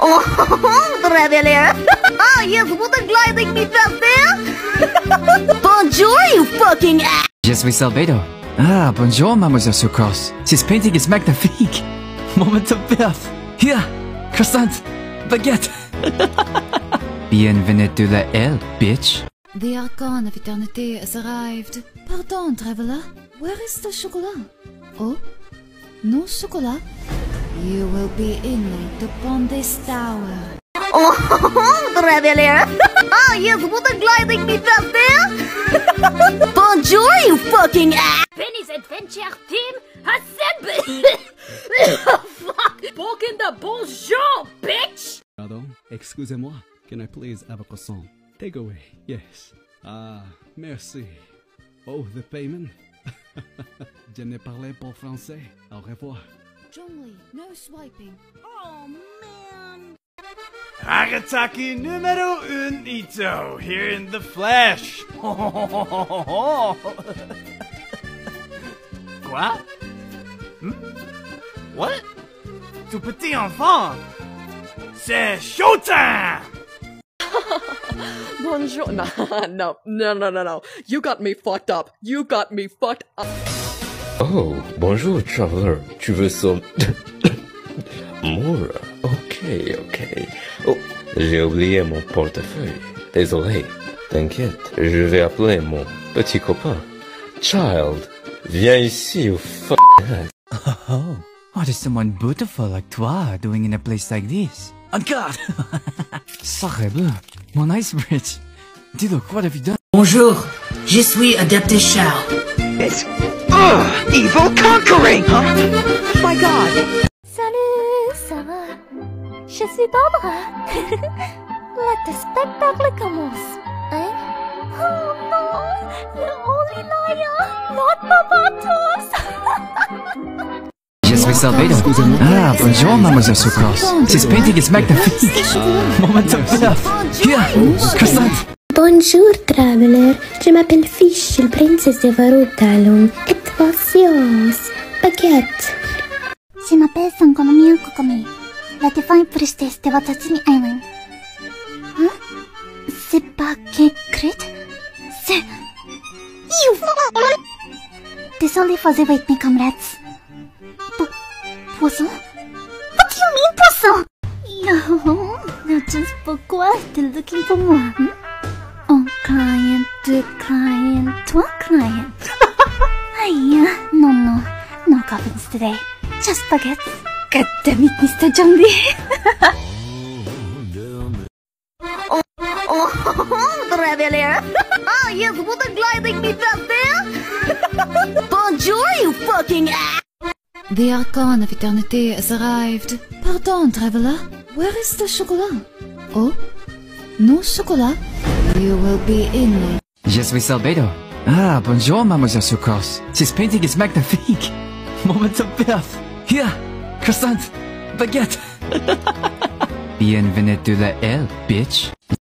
Oh, Revelier! Oh, yes, water gliding me just there! Bonjour, you fucking ass! Yes, Miss Albedo. Ah, bonjour, Mademoiselle Sucrose. This painting is magnifique. Moment of birth. Here, croissant, baguette. Bienvenue to la L, bitch. The Archon of Eternity has arrived. Pardon, traveler. Where is the chocolat? Oh? No chocolat? You will be inlaid upon this tower. Oh, traveler! Oh, yes, water gliding me just there! Bonjour, you fucking ass! Penny's adventure team has assembled! Oh, fuck! Spoken the bonjour, bitch! Pardon, excusez-moi. Can I please have a croissant? Take away, yes. Ah, merci. Oh, the payment? Je ne parle pas français. Au revoir. Jumby, no swiping. Oh man! Agataki numero un Ito here in the flesh. Quoi? Hmm? What? Tout petit enfant. C'est showtime. Bonjour. No. You got me fucked up. Oh, bonjour, traveler. Tu veux sauver... Mora. Ok. Oh, j'ai oublié mon portefeuille. Désolé. T'inquiète, je vais appeler mon petit copain. Child, viens ici, you f***ing ass. Oh, what is someone beautiful like toi doing in a place like this? Oh, God! Sacré bleu, mon ice bridge. Dis-donc, what have you done? Bonjour, je suis Adepté Charles. Yes. Evil conquering, huh? Oh my God. Salut, ça va? Je suis Barbara. Let the spectacle commence. Hein? Oh no, the only liar, not Baba Toss. Yes, Miss Albedo. Ah, bonjour, Mademoiselle Sucrose. This painting is magnifique. Moment of love. Here, croissant. Bonjour, traveler. Je m'appelle Fish, la princesse de Varou Talon. Et voici, baguette. Je m'appelle Sankonomiya Kokomi, la divine priestesse de Watatsumi Island. Hein? C'est pas concrète? C'est... Désolé for the wait, mes comrades. Poisson? What do you mean, poisson? No, no, just pourquoi they're looking for moi, hmm? Oh, client, to client, to a client. Hiya. No coffins today. Just baguettes. God damn it, Mr. Jumby. Oh, traveler. Oh, yes, water gliding me just there. Bonjour, you fucking ass. The Archon of Eternity has arrived. Pardon, traveler. Where is the chocolat? Oh? No chocolat? You will be in. Yes, Miss Albedo. Ah, bonjour, Mademoiselle Sucrose. This painting is magnifique. Moment of birth. Here, croissant, baguette. Bienvenue to la L, bitch.